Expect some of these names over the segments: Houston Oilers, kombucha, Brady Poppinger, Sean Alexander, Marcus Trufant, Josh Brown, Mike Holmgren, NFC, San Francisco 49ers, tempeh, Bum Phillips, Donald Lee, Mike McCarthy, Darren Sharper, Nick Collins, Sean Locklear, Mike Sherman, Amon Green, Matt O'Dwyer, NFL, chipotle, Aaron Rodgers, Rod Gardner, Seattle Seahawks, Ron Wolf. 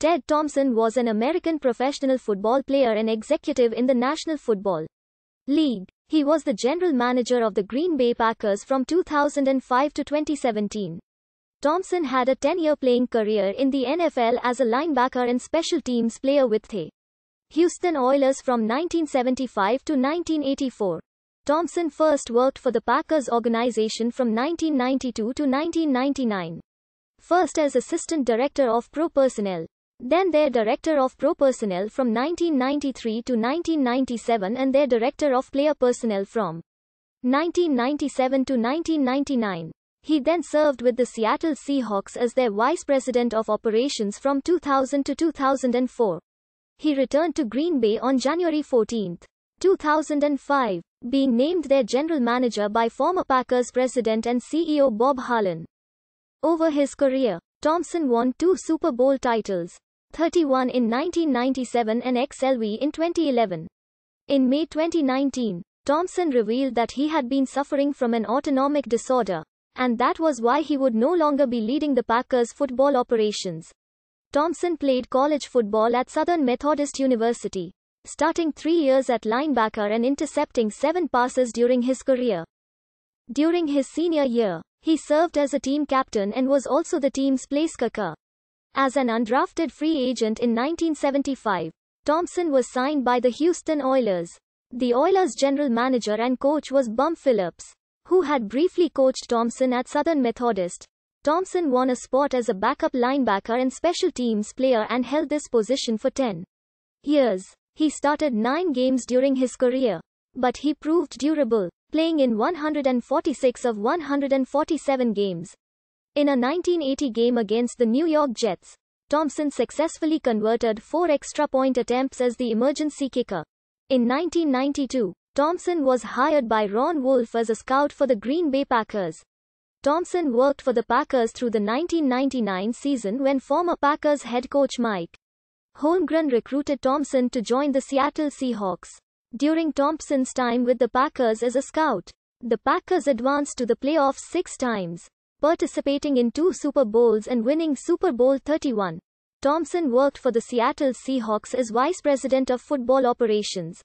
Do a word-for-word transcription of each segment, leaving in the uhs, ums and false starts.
Ted Thompson was an American professional football player and executive in the National Football League. He was the general manager of the Green Bay Packers from two thousand five to twenty seventeen. Thompson had a ten-year playing career in the N F L as a linebacker and special teams player with the Houston Oilers from nineteen seventy-five to nineteen eighty-four. Thompson first worked for the Packers organization from nineteen ninety-two to nineteen ninety-nine. First as assistant director of pro personnel. Then their director of pro personnel from nineteen ninety-three to nineteen ninety-seven and their director of player personnel from nineteen ninety-seven to nineteen ninety-nine. He then served with the Seattle Seahawks as their vice president of operations from two thousand to two thousand four. He returned to Green Bay on January fourteenth, two thousand five, being named their general manager by former Packers president and C E O Bob Harlan. Over his career, Thompson won two Super Bowl titles, thirty-one in nineteen ninety-seven and X L V in twenty eleven. In May twenty nineteen, Thompson revealed that he had been suffering from an autonomic disorder, and that was why he would no longer be leading the Packers' football operations. Thompson played college football at Southern Methodist University, starting three years at linebacker and intercepting seven passes during his career. During his senior year, he served as a team captain and was also the team's placekicker. As an undrafted free agent in nineteen seventy-five, Thompson was signed by the Houston Oilers. The Oilers' general manager and coach was Bum Phillips, who had briefly coached Thompson at Southern Methodist. Thompson won a spot as a backup linebacker and special teams player and held this position for ten years. He started nine games during his career, but he proved durable, playing in one hundred forty-six of one hundred forty-seven games. In a nineteen eighty game against the New York Jets, Thompson successfully converted four extra point attempts as the emergency kicker. In nineteen ninety-two, Thompson was hired by Ron Wolf as a scout for the Green Bay Packers. Thompson worked for the Packers through the nineteen ninety-nine season when former Packers head coach Mike Holmgren recruited Thompson to join the Seattle Seahawks. During Thompson's time with the Packers as a scout, the Packers advanced to the playoffs six times, participating in two Super Bowls and winning Super Bowl thirty-one. Thompson worked for the Seattle Seahawks as vice president of football operations,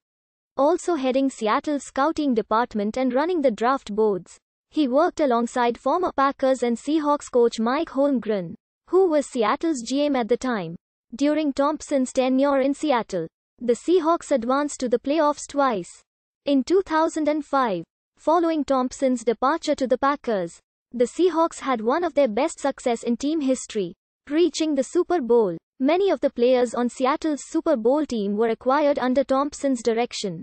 also heading Seattle's scouting department and running the draft boards. He worked alongside former Packers and Seahawks coach Mike Holmgren, who was Seattle's G M at the time. During Thompson's tenure in Seattle, the Seahawks advanced to the playoffs twice. In two thousand five, following Thompson's departure to the Packers, the Seahawks had one of their best success in team history, reaching the Super Bowl. Many of the players on Seattle's Super Bowl team were acquired under Thompson's direction,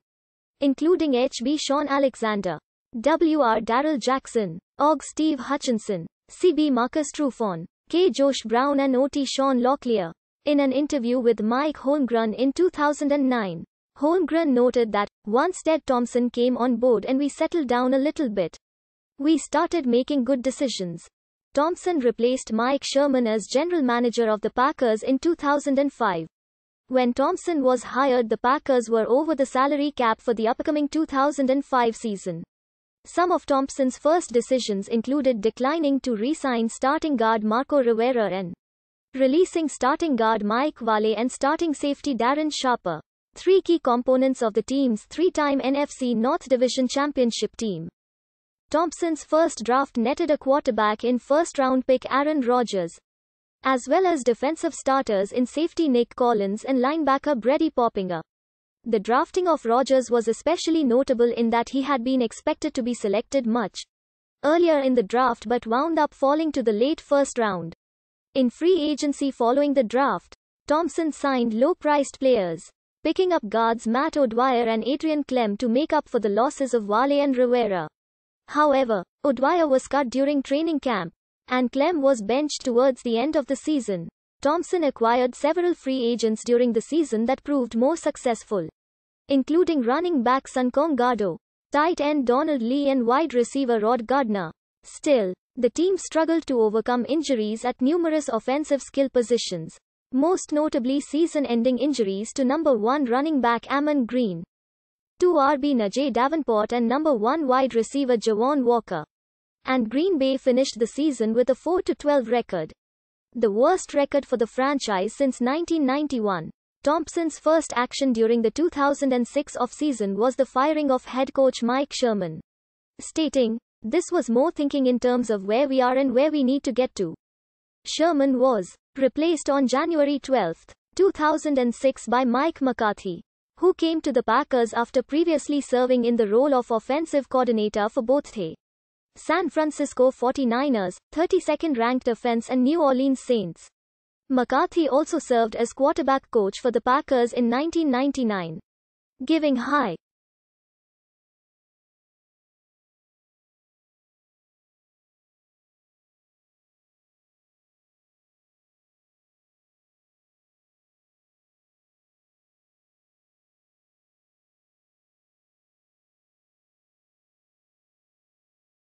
including H B Sean Alexander, W R Darrell Jackson, O G Steve Hutchinson, C B Marcus Trufant, K Josh Brown and O T Sean Locklear. In an interview with Mike Holmgren in two thousand nine, Holmgren noted that, "Once Ted Thompson came on board and we settled down a little bit, we started making good decisions." Thompson replaced Mike Sherman as general manager of the Packers in two thousand five. When Thompson was hired, the Packers were over the salary cap for the upcoming two thousand five season. Some of Thompson's first decisions included declining to re-sign starting guard Marco Rivera and releasing starting guard Mike Wells and starting safety Darren Sharper, three key components of the team's three-time N F C North Division Championship team. Thompson's first draft netted a quarterback in first-round pick Aaron Rodgers, as well as defensive starters in safety Nick Collins and linebacker Brady Poppinger. The drafting of Rodgers was especially notable in that he had been expected to be selected much earlier in the draft but wound up falling to the late first round. In free agency following the draft, Thompson signed low-priced players, picking up guards Matt O'Dwyer and Adrian Clem to make up for the losses of Wells and Rivera. However, O'Dwyer was cut during training camp, and Clem was benched towards the end of the season. Thompson acquired several free agents during the season that proved more successful, including running back Sun Kong Gardo, tight end Donald Lee and wide receiver Rod Gardner. Still, the team struggled to overcome injuries at numerous offensive skill positions, most notably season-ending injuries to number one running back Amon Green, two R B Najee Davenport and number one wide receiver Jawan Walker. And Green Bay finished the season with a four to twelve record. the worst record for the franchise since nineteen ninety-one. Thompson's first action during the two thousand six offseason was the firing of head coach Mike Sherman, stating, "This was more thinking in terms of where we are and where we need to get to." Sherman was replaced on January twelfth, two thousand six by Mike McCarthy, who came to the Packers after previously serving in the role of offensive coordinator for both the San Francisco forty-niners, thirty-second-ranked offense, and New Orleans Saints. McCarthy also served as quarterback coach for the Packers in nineteen ninety-nine, giving high